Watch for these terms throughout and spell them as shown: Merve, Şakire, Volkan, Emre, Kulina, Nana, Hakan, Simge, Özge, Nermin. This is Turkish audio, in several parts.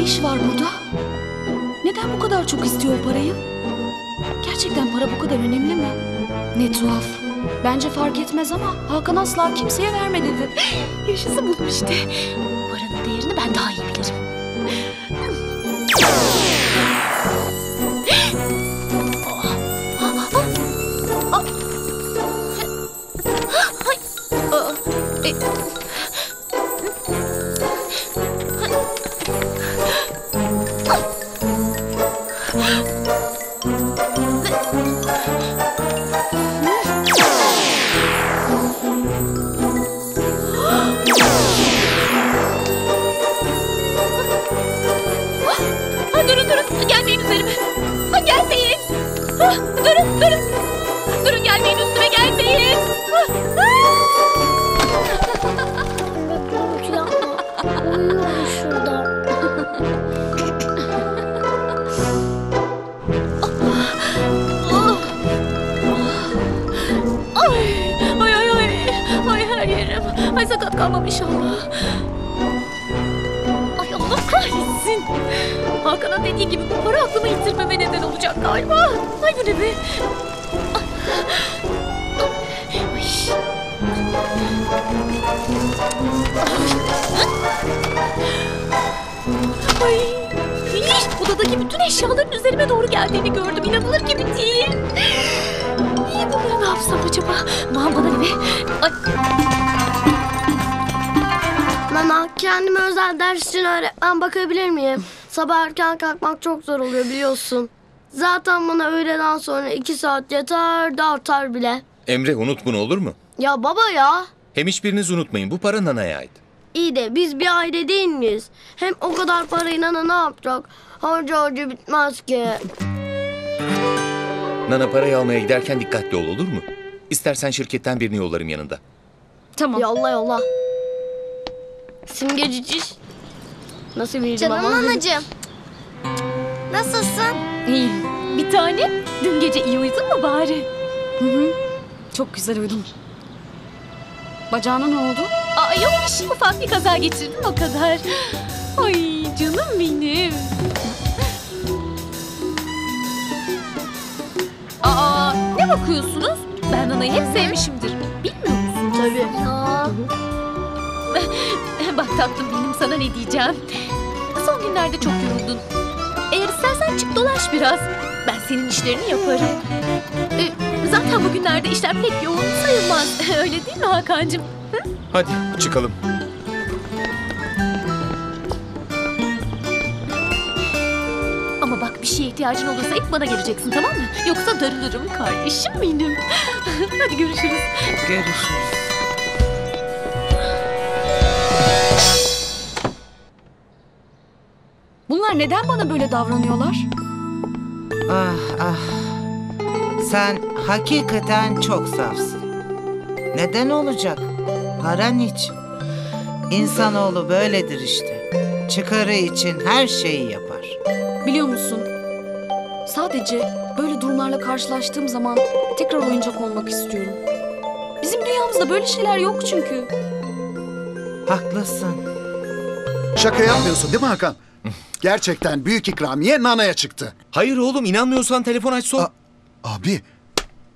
ne iş var burada? Neden bu kadar çok istiyor parayı? Gerçekten para bu kadar önemli mi? Ne tuhaf. Bence fark etmez ama Hakan asla kimseye vermedi dedi. Yaşasın bulmuş işte. Paranın değerini ben daha iyi bilirim. Kalmam inşallah. Ay Allah kahretsin. Hakan'ın dediği gibi bu para aklımı yitirmeme neden olacak galiba. Ay bu ne be? Ay. Ay. Odadaki bütün eşyaların üzerime doğru geldiğini gördüm. İnanılır gibi değil. İyi bunları ne yapsam acaba? Aman bana ne be? Ay. Nana, kendime özel ders için öğretmen bakabilir miyim? Sabah erken kalkmak çok zor oluyor biliyorsun. Zaten bana öğleden sonra 2 saat yeter de artar bile. Emre unut bunu olur mu? Ya baba ya. Hem hiçbiriniz unutmayın bu para Nana'ya ait. İyi de biz bir aile değil miyiz? Hem o kadar parayı Nana ne yapacak? Harca bitmez ki. Nana parayı almaya giderken dikkatli ol olur mu? İstersen şirketten birini yollarım yanında. Tamam. Yolla yolla. Simge ciciş. Nasıl bir canım anacığım. Nasılsın? İyiyim. Bir tanem. Dün gece iyi uyudun mu bari? Hı. Çok güzel uyudum. Bacağına ne oldu? Aa, yok bir şey. Ufak bir kaza geçirdim o kadar. Ay canım benim. Aa ne bakıyorsunuz? Ben Nana'yı hep sevmişimdir. Bilmiyor musun? Tabii. Aa. Bak tatlım benim sana ne diyeceğim. Son günlerde çok yoruldun. Eğer istersen çık dolaş biraz. Ben senin işlerini yaparım. Zaten bugünlerde işler pek yoğun sayılmaz. Öyle değil mi Hakan'cığım? Hı? Hadi çıkalım. Ama bak bir şeye ihtiyacın olursa ilk bana geleceksin tamam mı? Yoksa darılırım kardeşim benim. Hadi görüşürüz. Görüşürüz. Bunlar neden bana böyle davranıyorlar? Ah ah. Sen hakikaten çok safsın. Neden olacak? Paran için. İnsanoğlu böyledir işte. Çıkarı için her şeyi yapar. Biliyor musun? Sadece böyle durumlarla karşılaştığım zaman tekrar oyuncak olmak istiyorum. Bizim dünyamızda böyle şeyler yok çünkü. Haklısın. Şaka yapmıyorsun değil mi Hakan? Gerçekten büyük ikramiye Nana'ya çıktı. Hayır oğlum inanmıyorsan telefon aç sor. Abi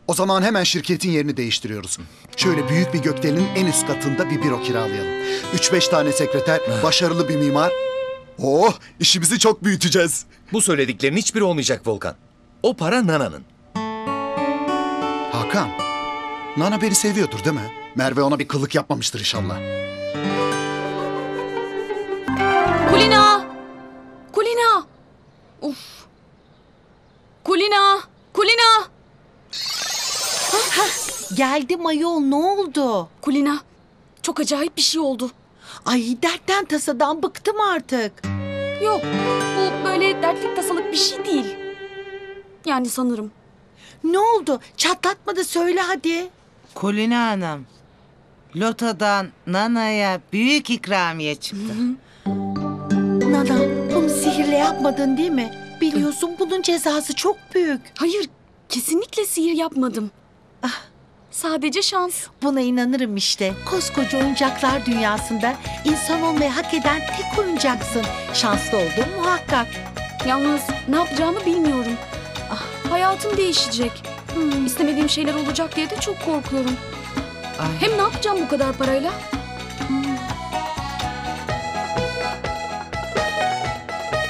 o zaman hemen şirketin yerini değiştiriyoruz. Şöyle büyük bir gökdelenin en üst katında bir büro kiralayalım. 3-5 tane sekreter, başarılı bir mimar. Oh işimizi çok büyüteceğiz. Bu söylediklerin hiçbiri olmayacak Volkan. O para Nana'nın. Hakan, Nana beni seviyordur değil mi? Merve ona bir kılık yapmamıştır inşallah. Kulina! Kulina! Of! Kulina! Kulina! Geldim ayol ne oldu? Kulina, çok acayip bir şey oldu. Ay dertten tasadan bıktım artık. Yok, bu böyle dertlik tasalık bir şey değil. Yani sanırım. Ne oldu? Çatlatma da söyle hadi. Kulina Hanım, Lota'dan Nana'ya büyük ikramiye çıktı. Nana, bunu sihirle yapmadın değil mi? Biliyorsun bunun cezası çok büyük. Hayır, kesinlikle sihir yapmadım. Ah, Sadece şans. Buna inanırım işte. Koskoca oyuncaklar dünyasında insan olmayı hak eden tek oyuncaksın. Şanslı olduğun muhakkak. Yalnız ne yapacağımı bilmiyorum. Ah, hayatım değişecek. İstemediğim şeyler olacak diye de çok korkuyorum. Ay. Hem ne yapacağım bu kadar parayla?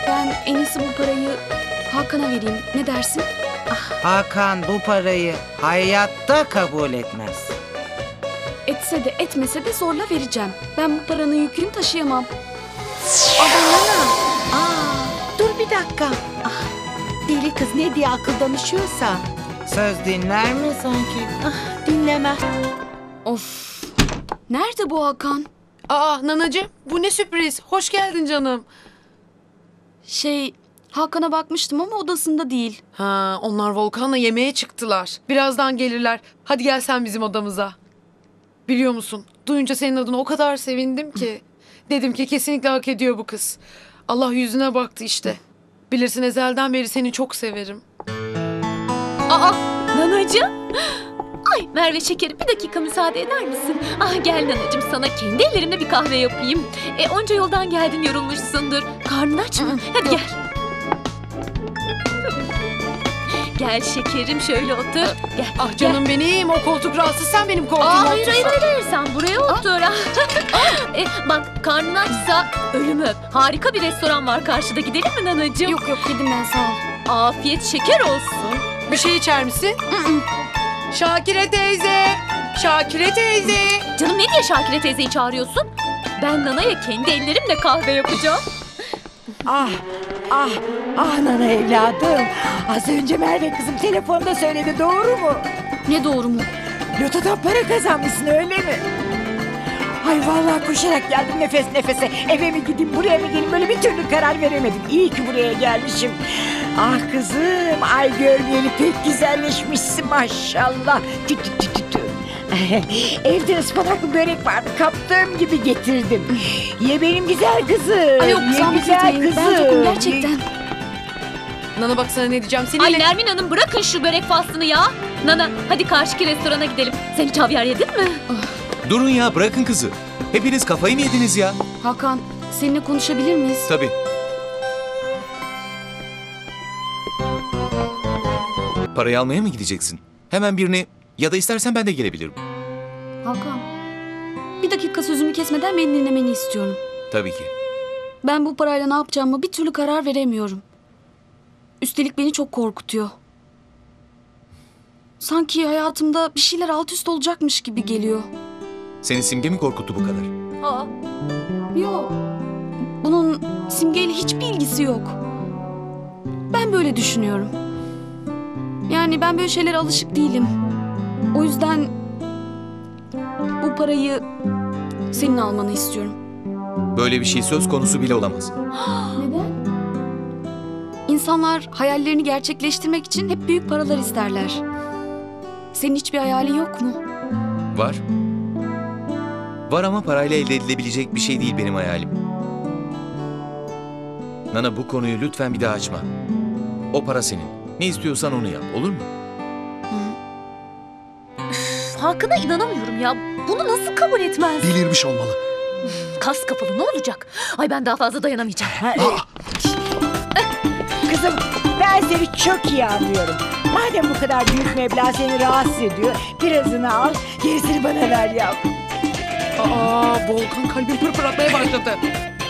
Ben en iyisi bu parayı Hakan'a vereyim. Ne dersin? Ah. Hakan bu parayı hayatta kabul etmez. Etse de etmese de zorla vereceğim. Ben bu paranın yükünü taşıyamam. Dur bir dakika. Ah, deli kız ne diye akıl danışıyorsa. Söz dinler mi sanki? Ah, dinlemez. Of. Nerede bu Hakan? Nanacığım bu ne sürpriz. Hoş geldin canım. Hakan'a bakmıştım ama odasında değil. Ha, onlar Volkan'la yemeğe çıktılar. Birazdan gelirler. Hadi gel sen bizim odamıza. Biliyor musun? Duyunca senin adına o kadar sevindim ki. Dedim ki kesinlikle hak ediyor bu kız. Allah yüzüne baktı işte. Bilirsin ezelden beri seni çok severim. Nanacığım. Ay Merve şekerim bir dakika müsaade eder misin? Ah gel Nanacığım sana kendi ellerimle bir kahve yapayım. Onca yoldan geldin yorulmuşsundur. Karnın aç mı? Hadi gel. Gel şekerim şöyle otur. Gel. Ah canım gel. Benim o koltuk rahatsız sen benim koltuğuma otur. Hayır sen buraya otur. Bak karnın açsa ölümü. Harika bir restoran var karşıda gidelim mi Nanacığım? Yok yedim ben sağ ol. Afiyet şeker olsun. Bir şey içer misin? Şakire teyze. Şakire teyze. Canım ne diye Şakire teyzeyi çağırıyorsun? Ben Nana'ya kendi ellerimle kahve yapacağım. Nana evladım. Az önce Merve kızım telefonda söyledi doğru mu? Ne doğru mu? Lotodan para kazanmışsın öyle mi? Ay vallahi koşarak geldim nefes nefese. Eve mi gideyim buraya mı geleyim böyle bir türlü karar veremedim. İyi ki buraya gelmişim. Ah kızım ay görmeyeli pek güzelleşmişsin maşallah. Evde ıspanaklı börek vardı. Kaptığım gibi getirdim. Ye benim güzel kızım. Ay yok güzel kızım. Ben tokum gerçekten. Nana bak sana ne diyeceğim. Nermin Hanım bırakın şu börek faslını ya. Nana hadi karşıki restorana gidelim. Sen hiç havyar yedin mi? Durun ya bırakın kızı. Hepiniz kafayı mı yediniz ya? Hakan seninle konuşabilir miyiz? Tabii. Parayı almaya mı gideceksin? Hemen birini... Ya da istersen ben de gelebilirim. Hakan, bir dakika sözümü kesmeden beni dinlemeni istiyorum. Tabii ki. Ben bu parayla ne yapacağımı bir türlü karar veremiyorum. Üstelik beni çok korkutuyor. Sanki hayatımda bir şeyler alt üst olacakmış gibi geliyor. Seni Simge mi korkuttu bu kadar? Yok. Bunun Simge'yle hiçbir ilgisi yok. Ben böyle düşünüyorum. Yani ben böyle şeylere alışık değilim. O yüzden bu parayı senin almanı istiyorum. Böyle bir şey söz konusu bile olamaz. Neden? İnsanlar hayallerini gerçekleştirmek için hep büyük paralar isterler. Senin hiçbir hayalin yok mu? Var. Var ama parayla elde edilebilecek bir şey değil benim hayalim. Nana bu konuyu lütfen bir daha açma. O para senin. Ne istiyorsan onu yap, olur mu? Hakan'a inanamıyorum ya. Bunu nasıl kabul etmez? Delirmiş olmalı. Kas kapalı ne olacak? Ay ben daha fazla dayanamayacağım. Kızım ben seni çok iyi anlıyorum. Madem bu kadar büyük meblağ seni rahatsız ediyor. Birazını al gerisini bana ver yavrum. Volkan kalbini pırpır atmaya başladı.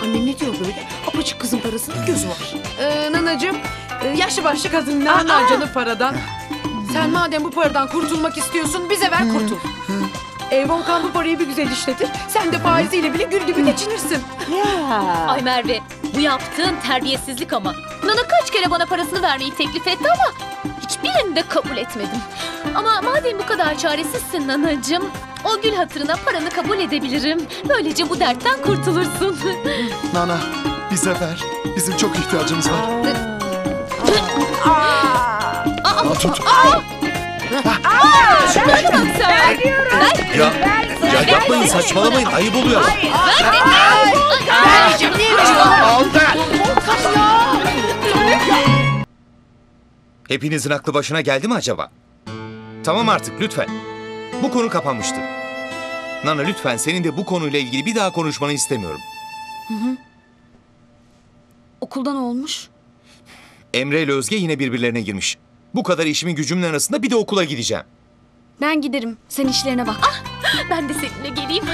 Annem ne diyor böyle? Apaçık kızın parasının gözü var. Nanacığım yaşlı başlı kadın ne anlar canım paradan? Sen madem bu paradan kurtulmak istiyorsun bize ver kurtul. Volkan bu parayı bir güzel işletir. Sen de faiziyle bile gül gibi geçinirsin. Ay Merve bu yaptığın terbiyesizlik ama. Nana kaç kere bana parasını vermeyi teklif etti ama hiçbirini de kabul etmedim. Ama madem bu kadar çaresizsin Nanacığım o gül hatırına paranı kabul edebilirim. Böylece bu dertten kurtulursun. Nana bize ver. Bizim çok ihtiyacımız var. Tut. Ya yapmayın saçmalamayın ayıp oluyor. Hepinizin aklı başına geldi mi acaba? Tamam artık lütfen. Bu konu kapanmıştır. Nana, lütfen senin de bu konuyla ilgili bir daha konuşmanı istemiyorum. Hı hı. Okulda ne olmuş? Emre ile Özge yine birbirlerine girmiş. Bu kadar işimin gücümün arasında bir de okula gideceğim. Ben giderim. Sen işlerine bak. Ah, ben de seninle geleyim.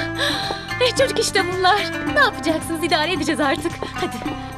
Çocuk işte bunlar. Ne yapacaksınız? İdare edeceğiz artık. Hadi.